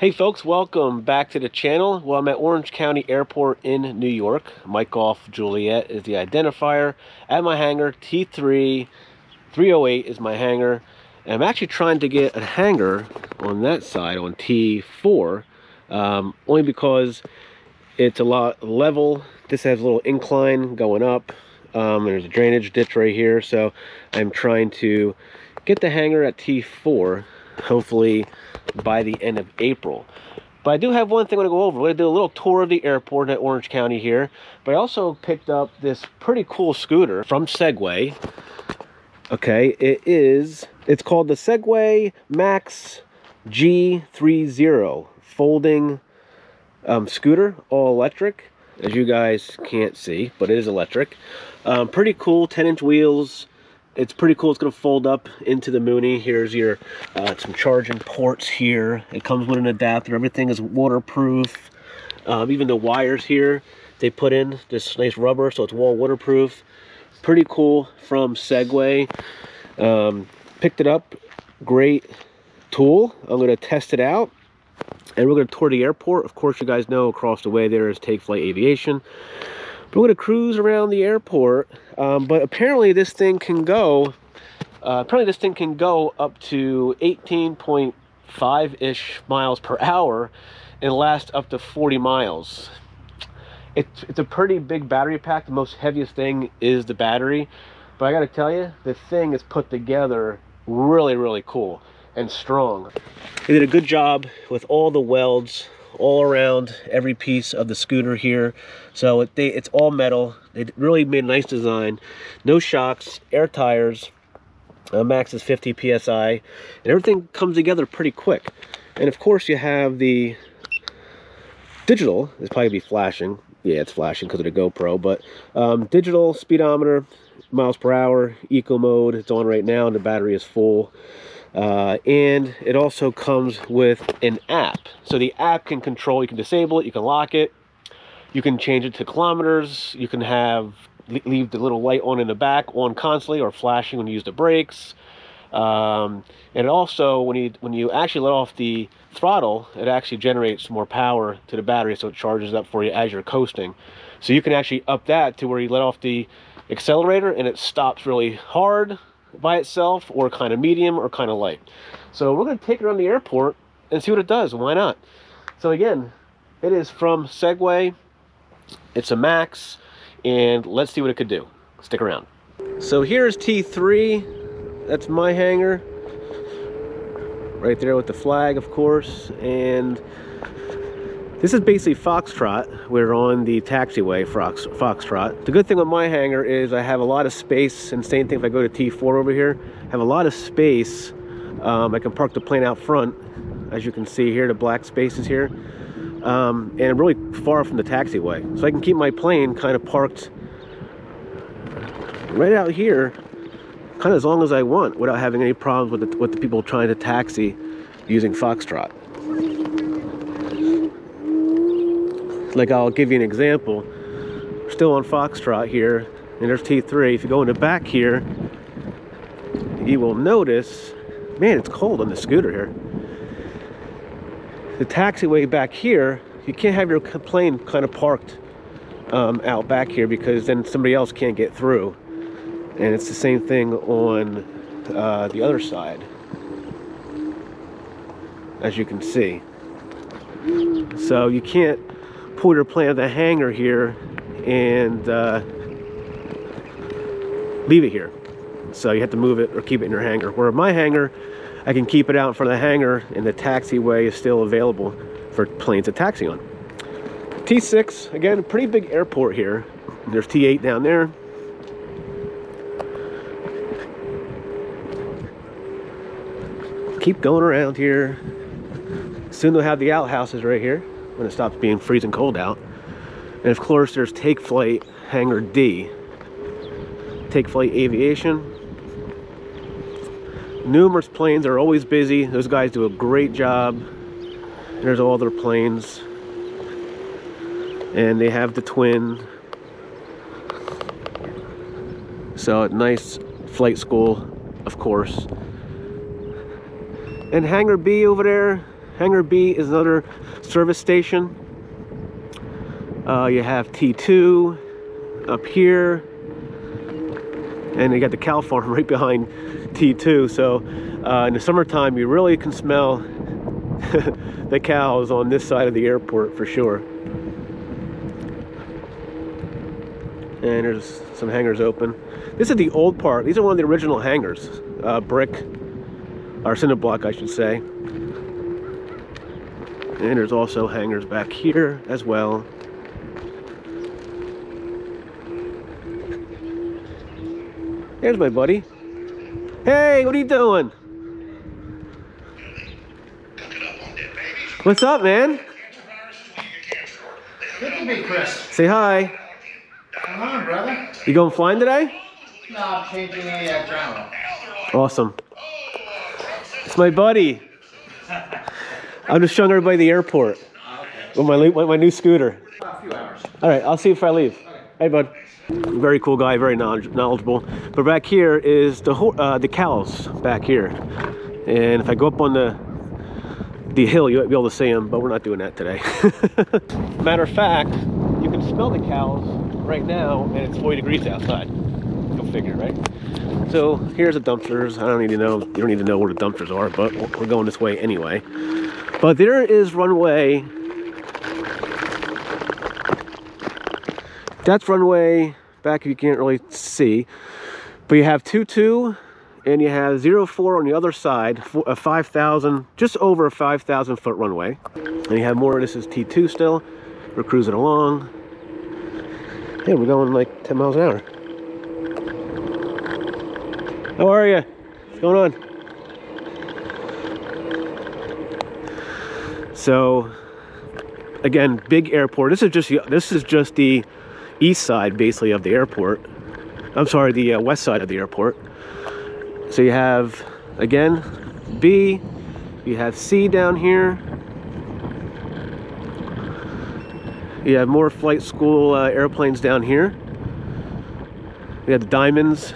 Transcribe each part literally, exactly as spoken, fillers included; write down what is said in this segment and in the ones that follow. Hey folks, welcome back to the channel. Well, I'm at Orange County Airport in New York. Mike Golf Juliet is the identifier. At my hangar, T three, three oh eight is my hangar. And I'm actually trying to get a hangar on that side, on T four, um, only because it's a lot level. This has a little incline going up. Um, there's a drainage ditch right here. So I'm trying to get the hangar at T four, hopefully by the end of April. But I do have one thing I want to go over. We're going to do a little tour of the airport at Orange County here. But I also picked up this pretty cool scooter from Segway. Okay, it is, it's called the Segway Max G thirty folding um, scooter, all electric. As you guys can't see, but it is electric. Um, pretty cool, ten inch wheels. It's pretty cool. It's going to fold up into the Mooney. Here's your uh, some charging ports here. It comes with an adapter. Everything is waterproof. Um, even the wires here, they put in this nice rubber, so it's wall waterproof. Pretty cool from Segway. Um, picked it up. Great tool. I'm going to test it out. And we're going to tour the airport. Of course, you guys know across the way there is Take Flight Aviation. We're going to cruise around the airport, um, but apparently this thing can go, uh, apparently this thing can go up to eighteen point five-ish miles per hour and last up to forty miles. It's, it's a pretty big battery pack. The most heaviest thing is the battery, but I got to tell you, the thing is put together really, really cool and strong. They did a good job with all the welds all around every piece of the scooter here, so it, they, it's all metal. They really made a nice design. No shocks, air tires, uh, max is fifty P S I, and everything comes together pretty quick. And of course you have the digital, it's probably be flashing, yeah it's flashing because of the GoPro, but um, digital speedometer, miles per hour, eco mode, it's on right now and the battery is full. Uh, and it also comes with an app. So the app can control, you can disable it, you can lock it, you can change it to kilometers, you can have, leave the little light on in the back, on constantly, or flashing when you use the brakes. Um, and also, when you, when you actually let off the throttle, it actually generates more power to the battery, so it charges up for you as you're coasting. So you can actually up that to where you let off the accelerator and it stops really hard by itself, or kind of medium, or kind of light. So we're going to take it around the airport and see what it does. Why not? So again, it is from Segway. It's a Max, and let's see what it could do. Stick around. So here's T three. That's my hangar. Right there with the flag, of course. And this is basically Foxtrot. We're on the taxiway, Fox, Foxtrot. The good thing with my hangar is I have a lot of space, and same thing if I go to T four over here, I have a lot of space. Um, I can park the plane out front, as you can see here, the black spaces here. Um, and I'm really far from the taxiway. So I can keep my plane kind of parked right out here, kind of as long as I want, without having any problems with the, with the people trying to taxi using Foxtrot. Like, I'll give you an example. We're still on Foxtrot here, and there's T three. If you go in the back here, you will notice, man, it's cold on the scooter here. The taxiway back here, you can't have your plane kind of parked um, out back here, because then somebody else can't get through. And it's the same thing on uh, the other side, as you can see. So you can't pull your plane out of the hangar here and uh, leave it here. So you have to move it or keep it in your hangar. Where my hangar, I can keep it out in front of the hangar, and the taxiway is still available for planes to taxi on. T six, again, pretty big airport here. There's T eight down there. Keep going around here. Soon they'll have the outhouses right here when it stops being freezing cold out. And of course there's Take Flight Hangar D, Take Flight Aviation. Numerous planes are always busy. Those guys do a great job. There's all their planes, and they have the twin, so a nice flight school, of course. And Hangar B over there, Hangar B is another service station. Uh, you have T two up here, and you got the cow farm right behind T two. So uh, in the summertime, you really can smell the cows on this side of the airport for sure. And there's some hangars open. This is the old part. These are one of the original hangars, uh, brick or cinder block, I should say. And there's also hangars back here as well. There's my buddy. Hey, what are you doing? What's up, man? Good to meet Chris. Say hi. Come on, brother. You going flying today? No, I'm changing the uh, ground. Awesome. It's my buddy. I'm just showing everybody the airport with my, with my new scooter. A few hours. All right, I'll see you if I leave. Okay. Hey, bud. Very cool guy, very knowledgeable. But back here is the uh, the cows back here, and if I go up on the the hill, you might be able to see them. But we're not doing that today. Matter of fact, you can smell the cows right now, and it's forty degrees outside. Go figure, right? So here's the dumpsters. I don't need to know. You don't need to know where the dumpsters are, but we're going this way anyway. But there is runway. That's runway back. You can't really see, but you have two two and you have zero four on the other side, a five thousand, just over a five thousand foot runway. And you have more. This is T two still. We're cruising along. Yeah, we're going like ten miles an hour. How are you? What's going on? So again, big airport. This is just this is just the east side basically of the airport. I'm sorry, the uh, west side of the airport. So you have again B, you have C down here, you have more flight school uh, airplanes down here, you have the diamonds,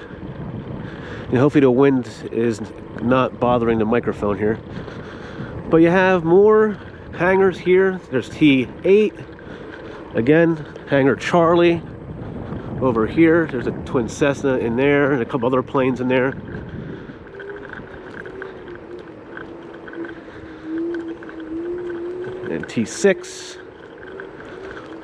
and hopefully the wind is not bothering the microphone here. But you have more hangars here. There's T eight again. Hangar Charlie over here. There's a twin Cessna in there and a couple other planes in there. And T six.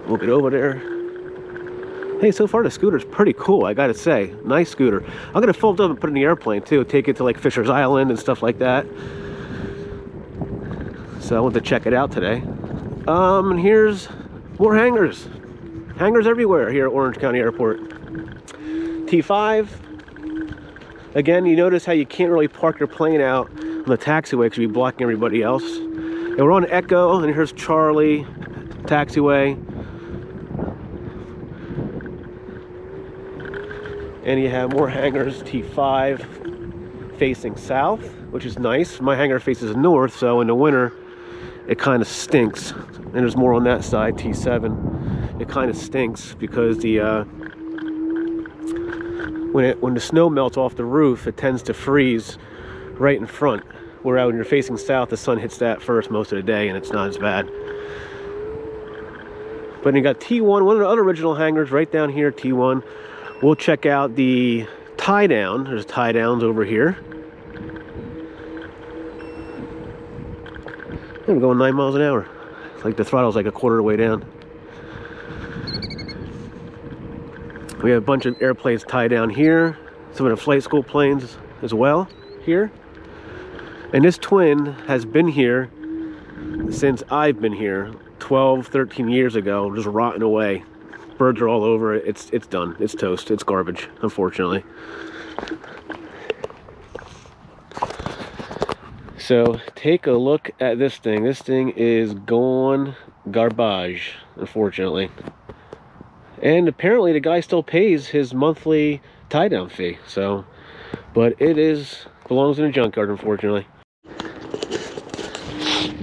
We'll get over there. Hey, so far the scooter's pretty cool, I gotta say. Nice scooter. I'm gonna fold it up and put it in the airplane too. Take it to like Fisher's Island and stuff like that. So I want to check it out today. Um, and here's more hangars. Hangars everywhere here at Orange County Airport. T five. Again, you notice how you can't really park your plane out on the taxiway because you'll be blocking everybody else. And we're on Echo, and here's Charlie, taxiway. And you have more hangars, T five, facing south, which is nice. My hangar faces north, so in the winter, it kind of stinks. And there's more on that side, T seven. It kind of stinks because the uh, when it when the snow melts off the roof, it tends to freeze right in front. Whereas when you're facing south, the sun hits that first most of the day, and it's not as bad. But then you got T one, one of the other original hangars right down here, T one. We'll check out the tie down. There's tie downs over here. I'm going nine miles an hour. It's like the throttle's like a quarter of the way down. We have a bunch of airplanes tied down here. Some of the flight school planes as well here. And this twin has been here since I've been here twelve, thirteen years ago, just rotting away. Birds are all over it. It's, it's done. It's toast. It's garbage, unfortunately. So take a look at this thing. This thing is gone garbage, unfortunately. And apparently the guy still pays his monthly tie down fee. So, but it is belongs in a junkyard, unfortunately.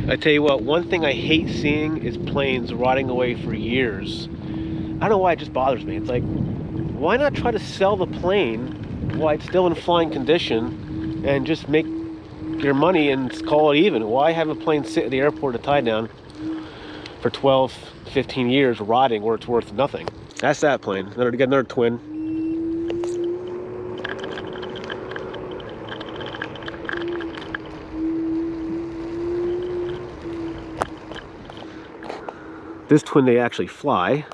I tell you what, one thing I hate seeing is planes rotting away for years. I don't know why, it just bothers me. It's like, why not try to sell the plane while it's still in flying condition and just make your money and call it even. Why have a plane sit at the airport to tie down for twelve, fifteen years rotting where it's worth nothing? That's that plane. Another, got another twin. This twin they actually fly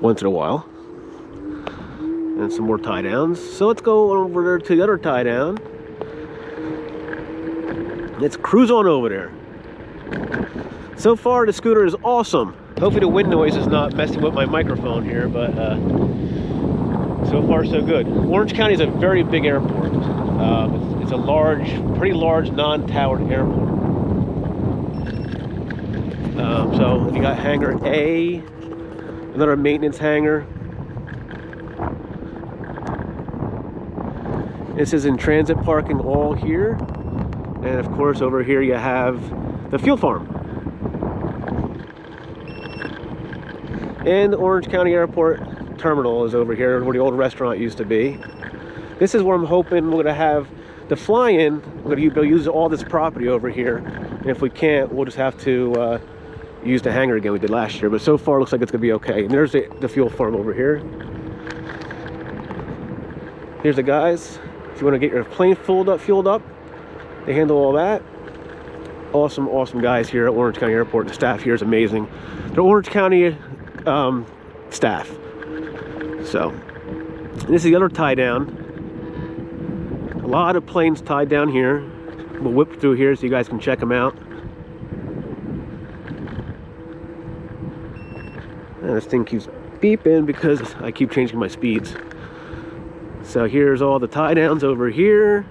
once in a while. And some more tie downs. So let's go over there to the other tie down. Let's cruise on over there. So far the scooter is awesome. Hopefully the wind noise is not messing with my microphone here, but uh, so far so good. Orange County is a very big airport. Um, it's, it's a large, pretty large non-towered airport. Um, so you got hangar A, another maintenance hangar. This is in transit parking all here. And of course over here you have the fuel farm. And Orange County Airport Terminal is over here where the old restaurant used to be. This is where I'm hoping we're gonna have the fly-in. We're gonna use all this property over here. And if we can't, we'll just have to uh, use the hangar again we did last year. But so far it looks like it's gonna be okay. And there's the, the fuel farm over here. Here's the guys. If you want to get your plane fueled up, fueled up, they handle all that. Awesome, awesome guys here at Orange County Airport. The staff here is amazing. The Orange County um, staff. So, this is the other tie down. A lot of planes tied down here. We'll whip through here so you guys can check them out. And this thing keeps beeping because I keep changing my speeds. So here's all the tie downs over here.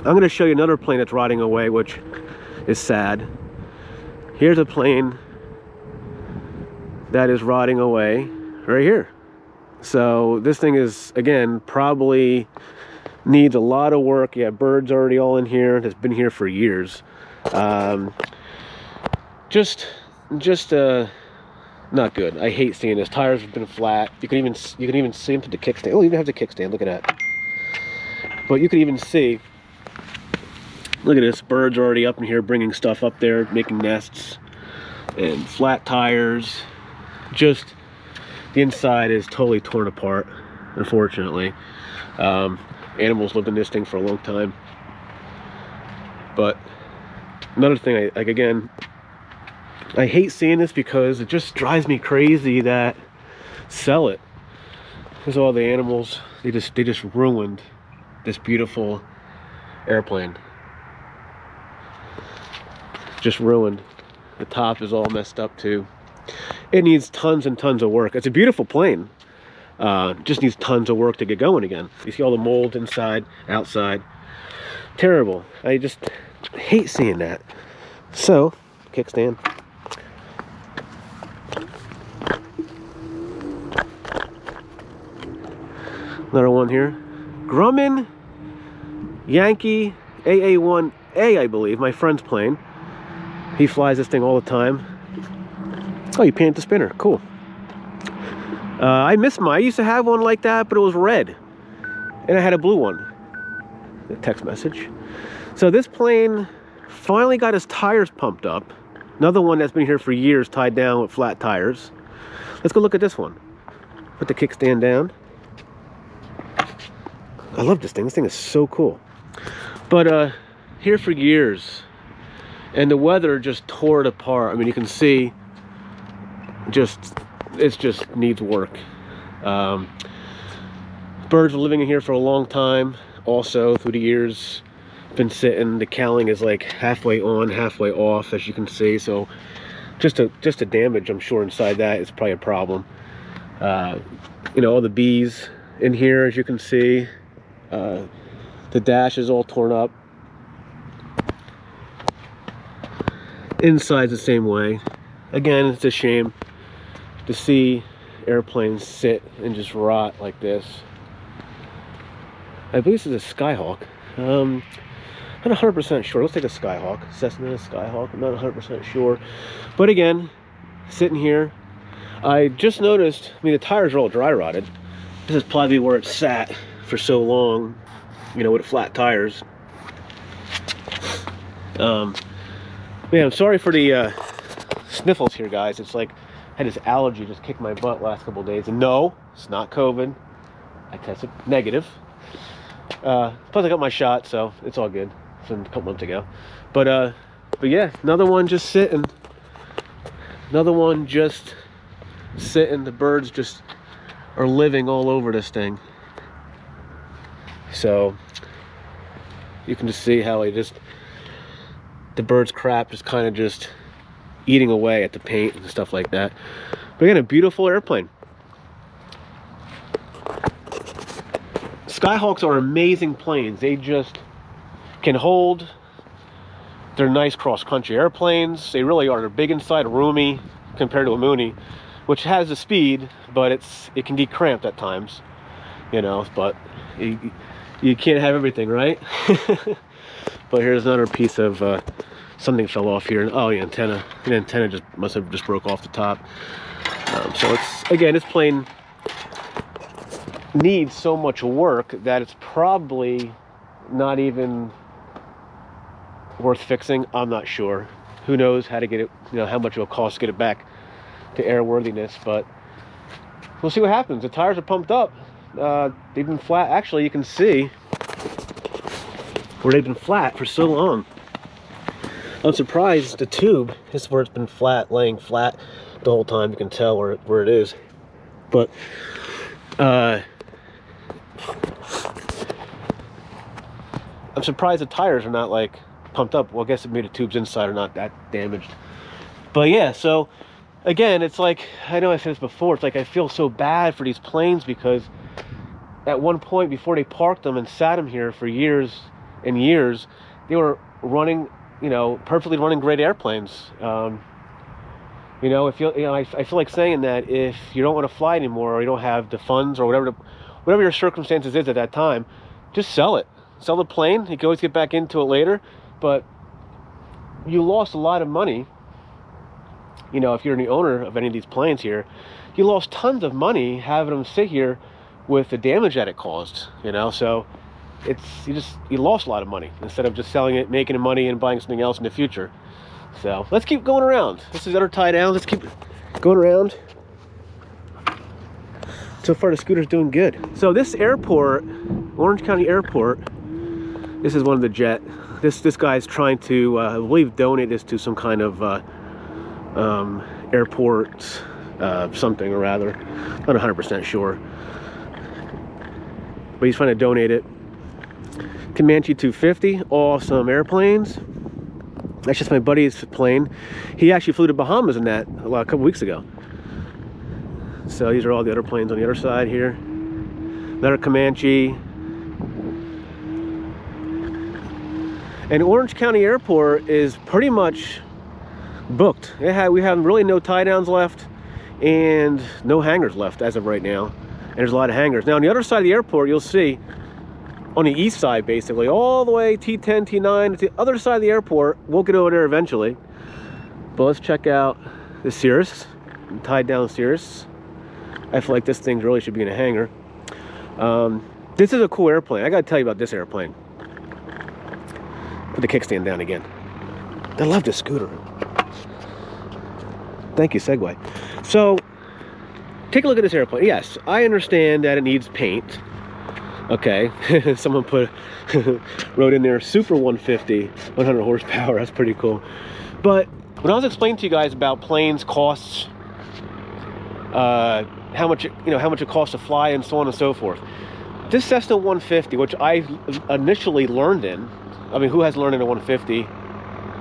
I'm going to show you another plane that's rotting away, which is sad. Here's a plane that is rotting away right here. So this thing is, again, probably needs a lot of work. Yeah, birds already all in here. It's been here for years. Um, just, just, uh, not good. I hate seeing this. Tires have been flat. You can even you can even see them to the kickstand. Oh, you even have the kickstand. Look at that. But you can even see. Look at this. Birds are already up in here, bringing stuff up there, making nests, and flat tires. Just the inside is totally torn apart. Unfortunately, um, animals lived in this thing for a long time. But another thing, I like again. I hate seeing this because it just drives me crazy that sell it. There's all the animals. They just they just ruined this beautiful airplane. Just ruined. The top is all messed up too. It needs tons and tons of work. It's a beautiful plane. Uh, just needs tons of work to get going again. You see all the mold inside, outside. Terrible. I just hate seeing that. So, kickstand. Another one here. Grumman Yankee A A one A, I believe. My friend's plane. He flies this thing all the time. Oh, you paint the spinner. Cool. Uh, I missed mine. I used to have one like that, but it was red. And I had a blue one. A text message. So this plane finally got his tires pumped up. Another one that's been here for years, tied down with flat tires. Let's go look at this one. Put the kickstand down. I love this thing. This thing is so cool. But uh, here for years, and the weather just tore it apart. I mean, you can see, just it just needs work. Um, birds were living in here for a long time. Also, through the years, been sitting. The cowling is like halfway on, halfway off, as you can see. So, just a just a damage, I'm sure, inside that is probably a problem. Uh, you know, all the bees in here, as you can see. Uh, the dash is all torn up. Inside's the same way. Again, it's a shame to see airplanes sit and just rot like this. I believe this is a Skyhawk. Um, I'm not one hundred percent sure. Let's take a Skyhawk. Cessna, Skyhawk. I'm not one hundred percent sure. But again, sitting here, I just noticed, I mean, the tires are all dry rotted. This is probably where it sat for so long, you know, with flat tires. Um, man, I'm sorry for the uh, sniffles here, guys. It's like I had this allergy just kick my butt last couple of days. And no, it's not COVID. I tested negative. Uh, plus, I got my shot, so it's all good. It's been a couple months ago. But, uh, but yeah, another one just sitting. Another one just sitting. The birds just are living all over this thing. So you can just see how they just, the bird's crap just kind of just eating away at the paint and stuff like that. But again, a beautiful airplane. Skyhawks are amazing planes. They just can hold. They're nice cross-country airplanes. They really are. They're big inside, roomy compared to a Mooney, which has the speed, but it's it can get cramped at times, you know, but you, you can't have everything, right? But here's another piece of uh, something fell off here. Oh, the antenna. The antenna just must have just broke off the top. Um, so it's, again, this plane needs so much work that it's probably not even worth fixing. I'm not sure. Who knows how to get it, you know, how much it'll cost to get it back to airworthiness, but we'll see what happens. The tires are pumped up. Uh, they've been flat. Actually, you can see where they've been flat for so long. I'm surprised the tube is where it's been flat, laying flat the whole time. You can tell where, where it is. But uh, I'm surprised the tires are not like pumped up. Well, I guess it made the tubes inside are not that damaged. But yeah, so again, it's like, I know I said this before, it's like I feel so bad for these planes because at one point before they parked them and sat them here for years and years, they were running, you know, perfectly running great airplanes. Um, you know, if you, you know, I, I feel like saying that if you don't want to fly anymore or you don't have the funds or whatever, the, whatever your circumstances is at that time, just sell it. Sell the plane. You can always get back into it later, but you lost a lot of money. You know, if you're the owner of any of these planes here, you lost tons of money having them sit here with the damage that it caused, you know, so it's, you just, you lost a lot of money instead of just selling it, making the money and buying something else in the future. So let's keep going around. This is other tie down. Let's keep going around. So far the scooter's doing good. So this airport, Orange County Airport, this is one of the jet, this, this guy's trying to, uh, I believe donate this to some kind of, uh, um, airport, uh, something or rather, not one hundred percent sure. But he's trying to donate it. Comanche two fifty, awesome airplanes. That's just my buddy's plane. He actually flew to Bahamas in that a, lot, a couple weeks ago. So these are all the other planes on the other side here. Another Comanche. And Orange County Airport is pretty much booked. It had, we have really no tie downs left and no hangars left as of right now. And there's a lot of hangars. Now on the other side of the airport, you'll see on the east side, basically, all the way T ten, T nine, to the other side of the airport. We'll get over there eventually. But let's check out the Cirrus, the tied down Cirrus. I feel like this thing really should be in a hangar. Um, this is a cool airplane. I gotta tell you about this airplane. Put the kickstand down again. I love this scooter. Thank you, Segway. So, take a look at this airplane. Yes, I understand that it needs paint. Okay, someone put wrote in there super one fifty, one hundred horsepower. That's pretty cool. But when I was explaining to you guys about planes costs, uh, how much it, you know, how much it costs to fly and so on and so forth. This Cessna one fifty, which I initially learned in, I mean, who has learned in a one fifty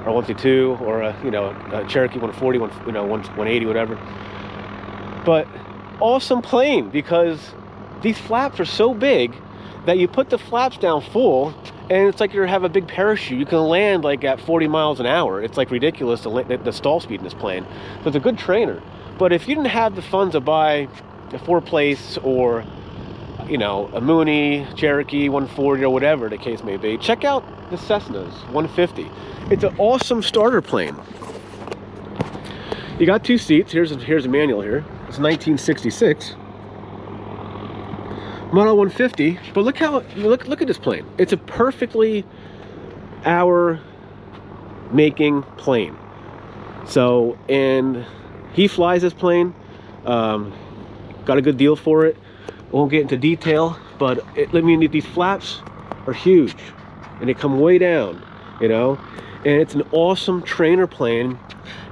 or one fifty-two or a, you know, a Cherokee one forty, one, you know, one eighty, whatever. But awesome plane because these flaps are so big that you put the flaps down full and it's like you have a big parachute. You can land like at forty miles an hour. It's like ridiculous the, the stall speed in this plane. So it's a good trainer. But if you didn't have the funds to buy a four-place or, you know, a Mooney, Cherokee, one forty or whatever the case may be, check out the Cessnas one fifty. It's an awesome starter plane. You got two seats. Here's a, here's a manual here. It's nineteen sixty-six. Model one fifty, but look how look look at this plane. It's a perfectly hour making plane. So, and he flies this plane, um, got a good deal for it. I won't get into detail, but it, let me know, these flaps are huge and they come way down, you know, and it's an awesome trainer plane.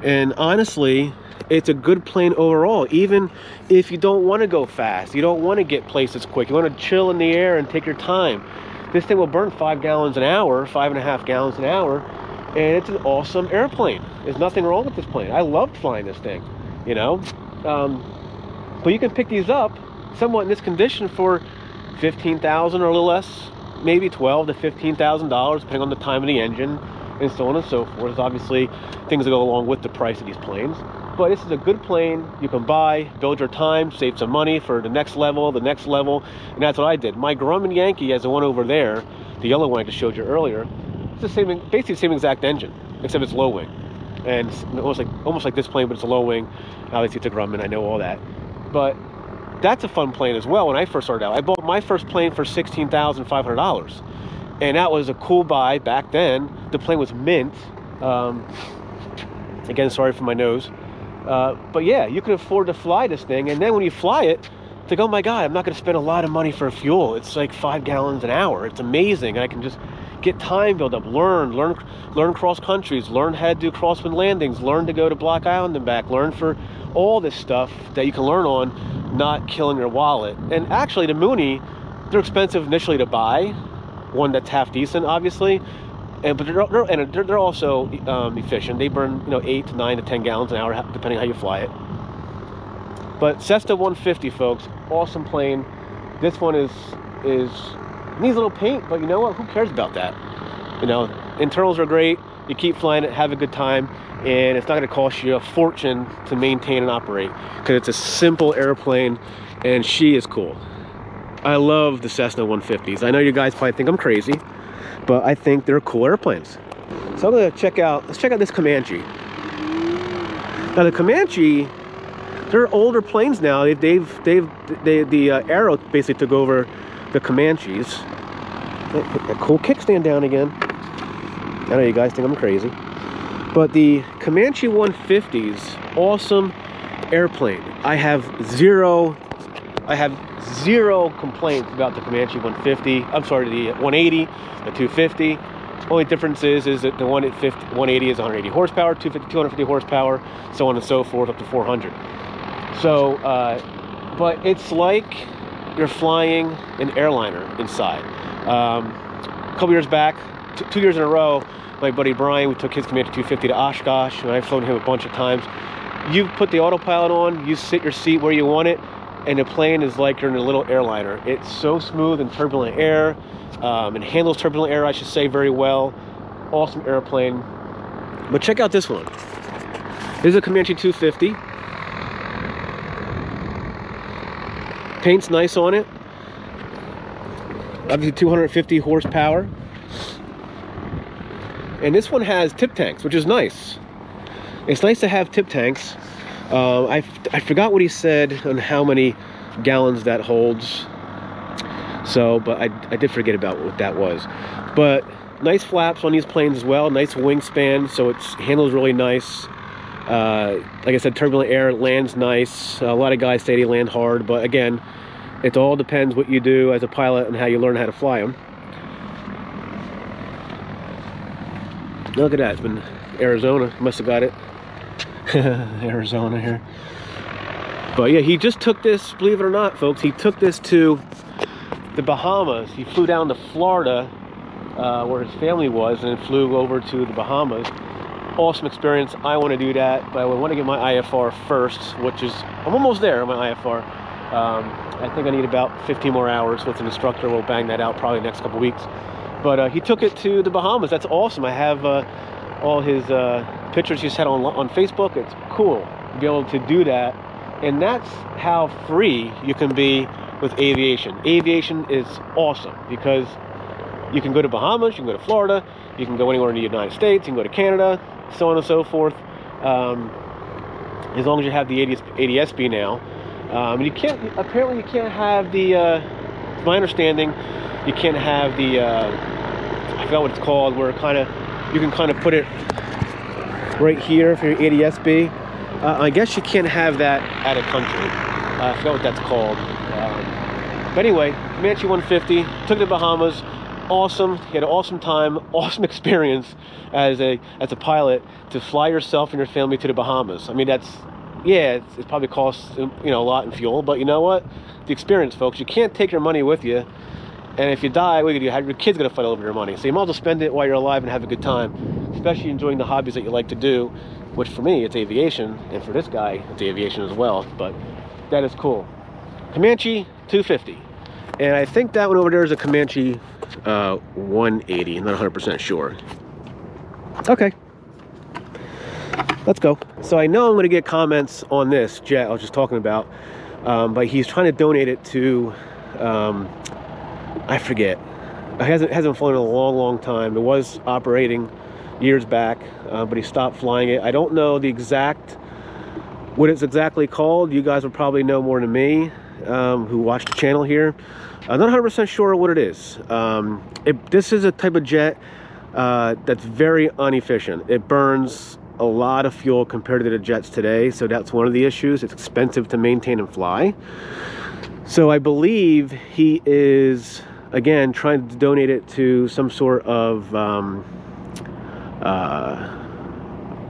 And honestly, it's a good plane overall, even if you don't want to go fast, you don't want to get places quick, you want to chill in the air and take your time. This thing will burn five gallons an hour, five and a half gallons an hour, and it's an awesome airplane. There's nothing wrong with this plane. I love flying this thing, you know. Um, but you can pick these up somewhat in this condition for fifteen thousand or a little less, maybe twelve to fifteen thousand dollars, depending on the time of the engine and so on and so forth. There's obviously things that go along with the price of these planes. But this is a good plane you can buy, build your time, save some money for the next level, the next level, and that's what I did. My Grumman Yankee, as the one over there, the yellow one I just showed you earlier, it's the same, basically the same exact engine, except it's low wing, and it's almost like almost like this plane, but it's a low wing. Obviously, it's a Grumman. I know all that, but that's a fun plane as well. When I first started out, I bought my first plane for sixteen thousand five hundred dollars, and that was a cool buy back then. The plane was mint. Um, again, sorry for my nose. Uh, but yeah, you can afford to fly this thing, and then when you fly it, it's like, oh my god, I'm not going to spend a lot of money for fuel. It's like five gallons an hour. It's amazing. I can just get time build up, learn, learn, learn cross countries, learn how to do crosswind landings, learn to go to Block Island and back, learn for all this stuff that you can learn on, not killing your wallet. And actually, the Mooney, they're expensive initially to buy, one that's half decent, obviously. And but they're, they're, and they're, they're also um, efficient. They burn, you know, eight to nine to ten gallons an hour, depending on how you fly it. But Cessna one fifty, folks, awesome plane. This one is is needs a little paint, but you know what? Who cares about that? You know, internals are great. You keep flying it, have a good time, and it's not going to cost you a fortune to maintain and operate because it's a simple airplane, and she is cool. I love the Cessna one fifties. I know you guys probably think I'm crazy, but I think they're cool airplanes. So I'm gonna check out, let's check out this Comanche. Now the Comanche, they're older planes now. They've, they've, they've they, the uh, Aero basically took over the Comanches. Oh, put that cool kickstand down again. I know you guys think I'm crazy. But the Comanche one fifties, awesome airplane. I have zero, I have zero complaints about the Comanche one fifty. I'm sorry, the one eighty, the two fifty. Only difference is is that the one eighty is one hundred eighty horsepower, two fifty, two hundred fifty horsepower, so on and so forth, up to four hundred. So, uh, but it's like you're flying an airliner inside. Um, a couple years back, t two years in a row, my buddy Brian, we took his Comanche two fifty to Oshkosh, and I've flown him a bunch of times. You put the autopilot on, you sit your seat where you want it, and the plane is like you're in a little airliner. It's so smooth in turbulent air, um, and handles turbulent air, I should say, very well. Awesome airplane. But check out this one. This is a Comanche two fifty. Paint's nice on it. Obviously two hundred fifty horsepower. And this one has tip tanks, which is nice. It's nice to have tip tanks. Uh, I, I forgot what he said on how many gallons that holds. So, but I, I did forget about what that was. But nice flaps on these planes as well. Nice wingspan, so it handles really nice. Uh, like I said, turbulent air, lands nice. A lot of guys say they land hard, but again, it all depends what you do as a pilot and how you learn how to fly them. Look at that, it's been Arizona. Must have got it. Arizona here. But yeah, he just took this, believe it or not, folks, he took this to the Bahamas. He flew down to Florida, uh, where his family was, and flew over to the Bahamas. Awesome experience. I want to do that, but I want to get my I F R first, which is, I'm almost there on my I F R. um, I think I need about fifteen more hours with an instructor. We'll bang that out probably next couple weeks. But uh, he took it to the Bahamas. That's awesome. I have uh, all his uh, pictures he's had on, on Facebook. It's cool to be able to do that. And that's how free you can be with aviation. Aviation is awesome because you can go to Bahamas, you can go to Florida, you can go anywhere in the United States, you can go to Canada, so on and so forth. Um, as long as you have the A D S B now. Um, and you can't, apparently you can't have the, uh, my understanding, you can't have the uh, I forgot what it's called, where kind of you can kind of put it right here for your A D S B. Uh, I guess you can't have that out of country. Uh, I forgot what that's called. Um, but anyway, Comanche one fifty, took to the Bahamas. Awesome. You had an awesome time, awesome experience as a as a pilot to fly yourself and your family to the Bahamas. I mean, that's, yeah, it's, it probably costs, you know, a lot in fuel, but you know what? The experience, folks. You can't take your money with you, and if you die, what are you gonna do? Your kid's gonna fight over your money. So you might as well spend it while you're alive and have a good time, especially enjoying the hobbies that you like to do, which for me, it's aviation, and for this guy, it's aviation as well, but that is cool. Comanche two fifty. And I think that one over there is a Comanche uh, one eighty. I'm not one hundred percent sure. Okay. Let's go. So I know I'm going to get comments on this jet I was just talking about. Um, but he's trying to donate it to... Um, I forget. It hasn't, hasn't flown in a long, long time. It was operating years back. Uh, but he stopped flying it. I don't know the exact... what it's exactly called. You guys will probably know more than me. Um, who watch the channel here. I'm not one hundred percent sure what it is. Um, it, this is a type of jet uh, that's very inefficient. It burns a lot of fuel compared to the jets today, so that's one of the issues. It's expensive to maintain and fly. So I believe he is, again, trying to donate it to some sort of, um, uh,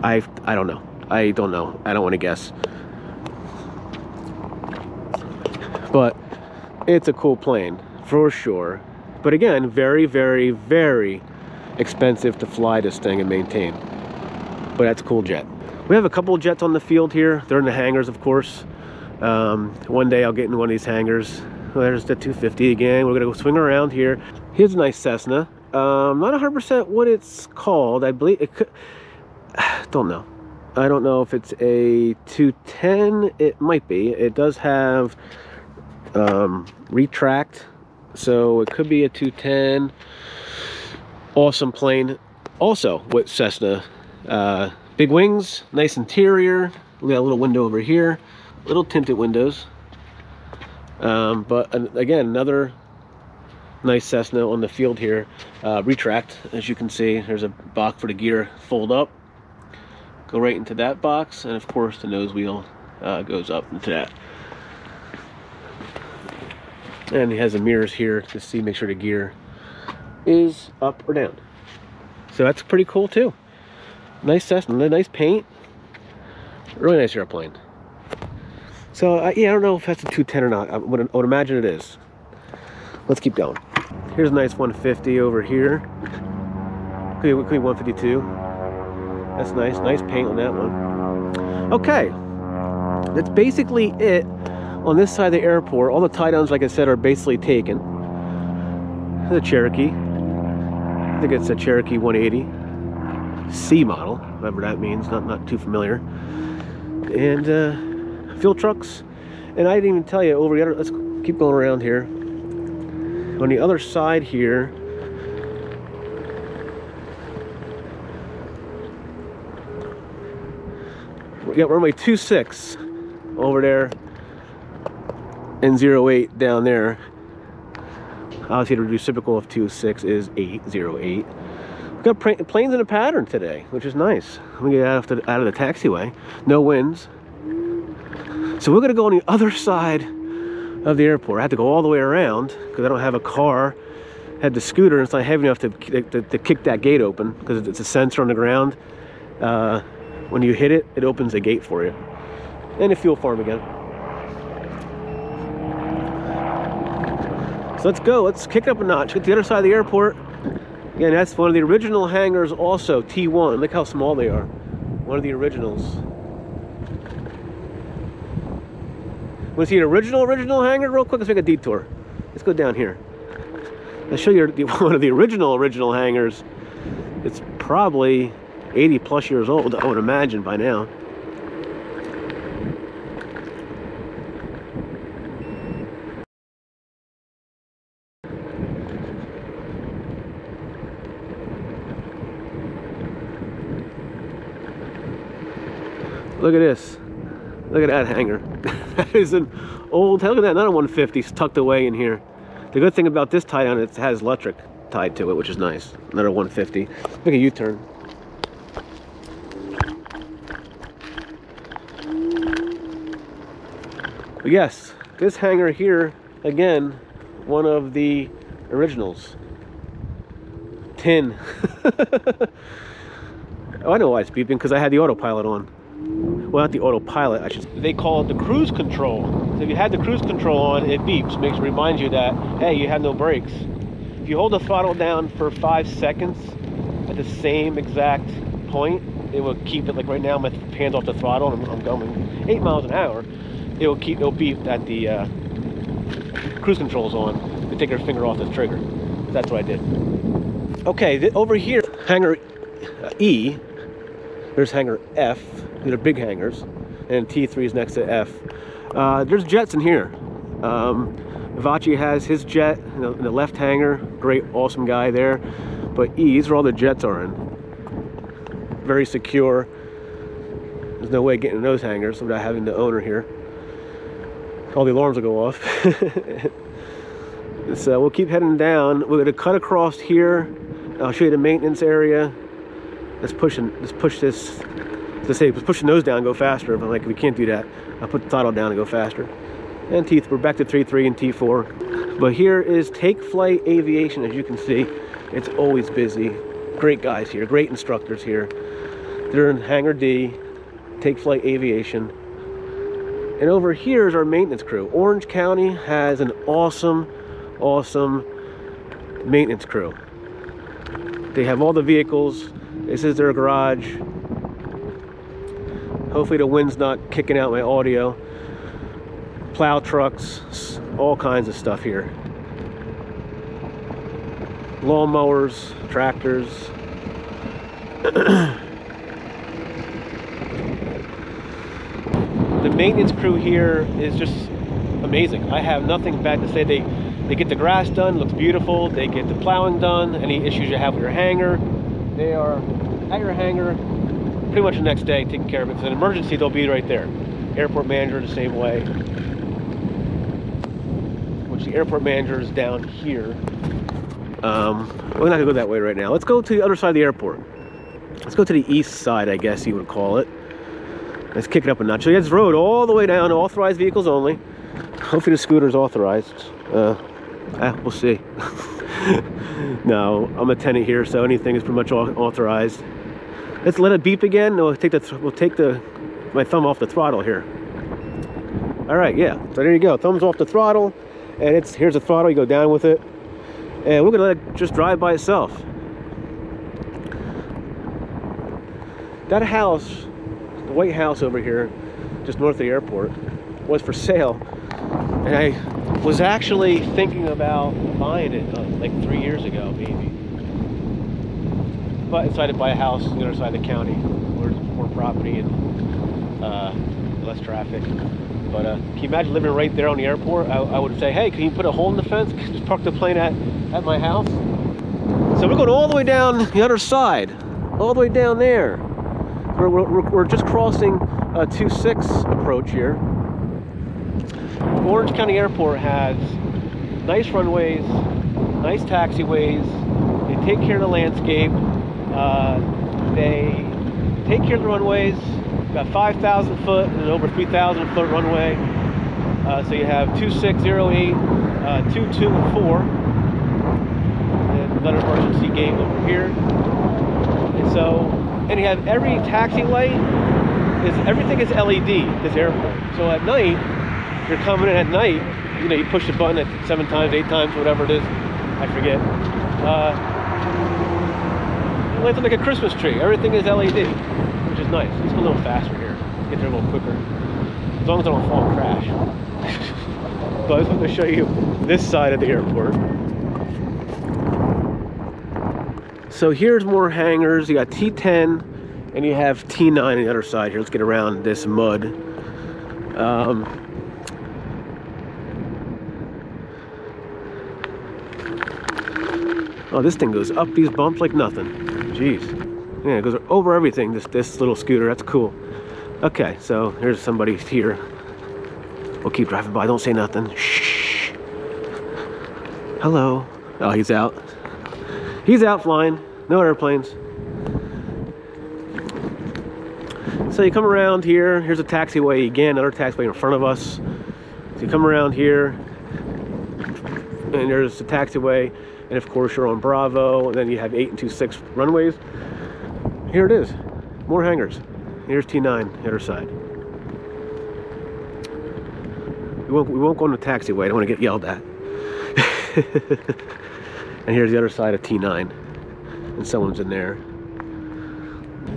I, I don't know. I don't know. I don't want to guess. But it's a cool plane for sure. But again, very, very, very expensive to fly this thing and maintain. But that's a cool jet. We have a couple of jets on the field here. They're in the hangars, of course. Um, one day I'll get in one of these hangars. Well, there's the two fifty again. We're going to go swing around here. Here's a nice Cessna. Um, not one hundred percent what it's called. I believe it could. Don't know. I don't know if it's a two ten. It might be. It does have. Um, retract, so it could be a two ten. Awesome plane, also with Cessna. Uh, big wings, nice interior. We got a little window over here, little tinted windows. Um, but uh, again, another nice Cessna on the field here. Uh, retract, as you can see, there's a box for the gear, fold up, go right into that box, and of course, the nose wheel uh, goes up into that. And it has the mirrors here to see, make sure the gear is up or down. So that's pretty cool too. Nice Cessna, nice paint. Really nice airplane. So uh, yeah, I don't know if that's a two ten or not. I would, I would imagine it is. Let's keep going. Here's a nice one fifty over here. Could be, could be one fifty-two. That's nice, nice paint on that one. Okay, that's basically it. On this side of the airport, all the tie-downs, like I said, are basically taken. The Cherokee. I think it's a Cherokee one eighty C model, whatever that means. Not, not too familiar. And uh, fuel trucks. And I didn't even tell you, over the other... let's keep going around here. On the other side here... we got runway two six over there. And zero eight down there. Obviously, the reciprocal of two six is eight zero eight. We've got planes in a pattern today, which is nice. Let me get out of the, out of the taxiway. No winds. So we're gonna go on the other side of the airport. I had to go all the way around because I don't have a car. I had the scooter, and it's not heavy enough to, to, to kick that gate open because it's a sensor on the ground. Uh, when you hit it, it opens the gate for you. And a fuel farm again. So let's go, let's kick it up a notch, get to the other side of the airport. Again, that's one of the original hangars also, T one. Look how small they are. One of the originals. Want to see an original, original hangar real quick? Let's make a detour. Let's go down here. I'll show you one of the original, original hangars. It's probably eighty plus years old, I would imagine, by now. Look at this. Look at that hangar. That is an old, look at that, another one fifty tucked away in here. The good thing about this tie-down, it has electric. tied to it, which is nice. Another one fifty. Make a U-turn. But yes, this hangar here, again, one of the originals. Tin. Oh, I know why it's beeping, because I had the autopilot on. Well, not the autopilot, I should say. They call it the cruise control. So if you had the cruise control on, it beeps, makes reminds you that, hey, you have no brakes. If you hold the throttle down for five seconds at the same exact point, it will keep it, like right now, my hand's off the throttle and I'm, I'm going eight miles an hour. It will keep, it'll beep that the uh, cruise control's on to take your finger off the trigger. That's what I did. Okay, th over here, hangar E, there's hangar F, these are big hangars, and T three is next to F. Uh, there's jets in here. Um, Vachi has his jet in the, in the left hangar, great, awesome guy there. But E, these are all the jets are in. Very secure. There's no way of getting in those hangars without having the owner here. All the alarms will go off. So we'll keep heading down. We're gonna cut across here. I'll show you the maintenance area. Let's push and let's push this. Let's say let's push the nose down, go faster. But like we can't do that. I'll put the throttle down and go faster. And T, we're back to three three and T four. But here is Take Flight Aviation. As you can see, it's always busy. Great guys here. Great instructors here. They're in Hangar D. Take Flight Aviation. And over here is our maintenance crew. Orange County has an awesome, awesome maintenance crew. They have all the vehicles. This is their garage. Hopefully the wind's not kicking out my audio. Plow trucks, all kinds of stuff here. Lawnmowers, tractors. The maintenance crew here is just amazing. I have nothing bad to say. They they get the grass done, looks beautiful. They get the plowing done. Any issues you have with your hangar, they are at your hangar pretty much the next day taking care of it. If it's an emergency, they'll be right there. Airport manager the same way. Which the airport manager is down here. Um, we're not gonna go that way right now. Let's go to the other side of the airport. Let's go to the east side, I guess you would call it. Let's kick it up a notch. So you have this road all the way down, authorized vehicles only. Hopefully the scooter's authorized. Uh, eh, we'll see. No, I'm a tenant here, so anything is pretty much authorized. Let's let it beep again. We'll take the th we'll take the my thumb off the throttle here. All right, yeah. So there you go. Thumbs off the throttle, and it's here's the throttle. You go down with it, and we're gonna let it just drive by itself. That house. The White House over here, just north of the airport, was for sale, and I was actually thinking about buying it uh, like three years ago, maybe. But I decided to buy a house on the other side of the county, where there's more property and uh, less traffic. But uh, can you imagine living right there on the airport? I, I would say, hey, can you put a hole in the fence? Just park the plane at at my house. So we're going all the way down the other side, all the way down there. We're, we're, we're just crossing a two six approach here. Orange County Airport has nice runways, nice taxiways. They take care of the landscape. Uh, they take care of the runways. Got five thousand foot and over three thousand foot runway. Uh, so you have two six, oh eight, uh, two two, and four. And another emergency gate over here. And so. And you have every taxi light, is everything is L E D, this airport. So at night, if you're coming in at night, you know, you push the button at seven times, eight times, whatever it is, I forget. Uh, it lights up like a Christmas tree. Everything is L E D, which is nice. Let's go a little faster here, get there a little quicker. As long as I don't fall and crash. But I just want to show you this side of the airport. So here's more hangars. You got T ten and you have T nine on the other side here. Let's get around this mud. Um, oh, this thing goes up these bumps like nothing. Jeez. Yeah, it goes over everything, this, this little scooter. That's cool. Okay, so here's somebody here. We'll keep driving by. Don't say nothing. Shh. Hello. Oh, he's out. he's out flying, no airplanes. So you come around here, here's a taxiway again, another taxiway in front of us. So you come around here, and there's the taxiway, and of course you're on Bravo, and then you have eight and two six runways. Here it is, more hangars. Here's T nine, the other side. We won't, we won't go on the taxiway, I don't want to get yelled at. And here's the other side of T nine, and someone's in there.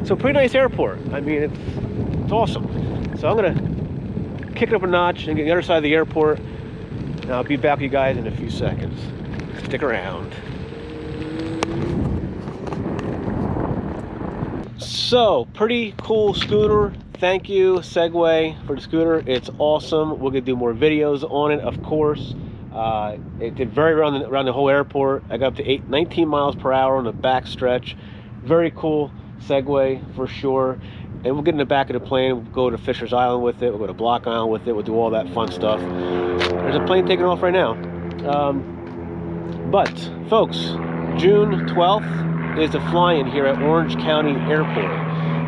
So pretty nice airport. I mean, it's, it's awesome. So I'm gonna kick it up a notch and get the other side of the airport. And I'll be back with you guys in a few seconds. Stick around. So pretty cool scooter. Thank you, Segway, for the scooter. It's awesome. We're gonna do more videos on it, of course. Uh, it did very around the, around the whole airport. I got up to eight, nineteen miles per hour on the back stretch. Very cool Segway for sure, and we'll get in the back of the plane. We'll go to Fisher's Island with it. We'll go to Block Island with it. We'll do all that fun stuff. There's a plane taking off right now. Um, but folks, June twelfth is the fly-in here at Orange County Airport.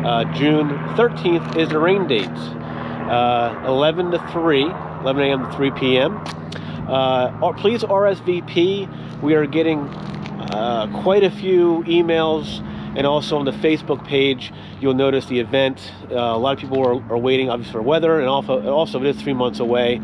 Uh, June thirteenth is the rain dates. Uh, eleven to three, eleven a m to three p m Uh, please R S V P. We are getting uh, quite a few emails. And also on the Facebook page, you'll notice the event. Uh, a lot of people are, are waiting, obviously, for weather, and also, and also it is three months away.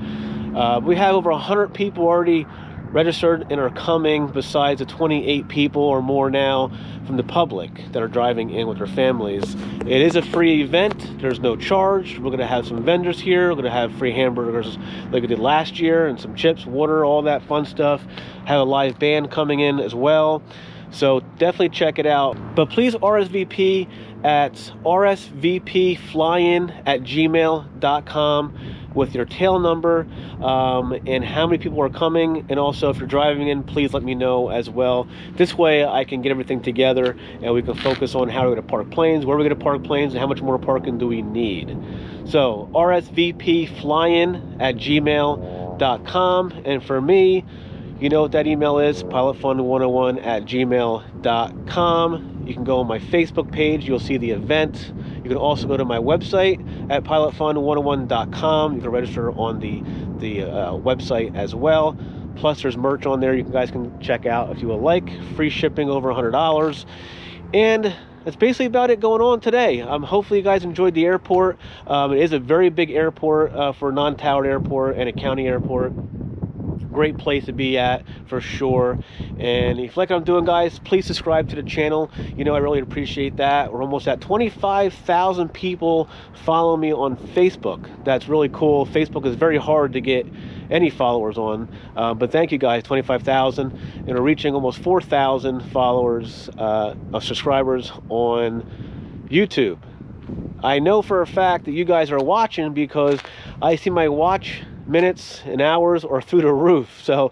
Uh, we have over one hundred people already registered and are coming, besides the twenty-eight people or more now from the public that are driving in with their families. It is a free event. There's no charge. We're going to have some vendors here. We're going to have free hamburgers like we did last year, and some chips, water, all that fun stuff. Have a live band coming in as well. So definitely check it out. But please R S V P at r s v p flyin at gmail dot com with your tail number um, and how many people are coming. And also if you're driving in, please let me know as well. This way I can get everything together and we can focus on how we're gonna park planes, where we're gonna park planes, and how much more parking do we need. So r s v p flyin at gmail dot com. And for me, you know what that email is, pilot fun one oh one at gmail dot com. You can go on my Facebook page, you'll see the event. You can also go to my website at pilot fun one oh one dot com. You can register on the, the uh, website as well. Plus there's merch on there you guys can check out if you would like. Free shipping over one hundred dollars. And that's basically about it going on today. Um, hopefully you guys enjoyed the airport. Um, it is a very big airport uh, for a non-towered airport and a county airport. Great place to be at for sure. And if you like what I'm doing, guys, please subscribe to the channel. You know, I really appreciate that. We're almost at twenty-five thousand people follow me on Facebook. That's really cool. Facebook is very hard to get any followers on, uh, but thank you guys, twenty-five thousand, and we're reaching almost four thousand followers uh, of subscribers on YouTube. I know for a fact that you guys are watching because I see my watch minutes and hours are through the roof. So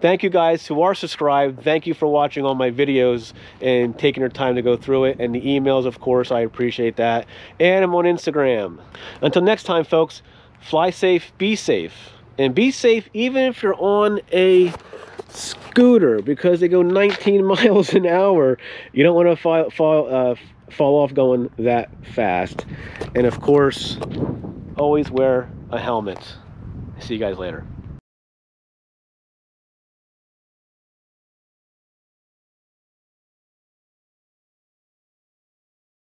thank you guys who are subscribed. Thank you for watching all my videos and taking your time to go through it, and the emails, of course, I appreciate that. And I'm on Instagram. Until next time, folks, fly safe, be safe, and be safe even if you're on a scooter, because they go nineteen miles an hour. You don't want to fall, fall, uh, fall off going that fast. And of course, always wear a helmet. See you guys later.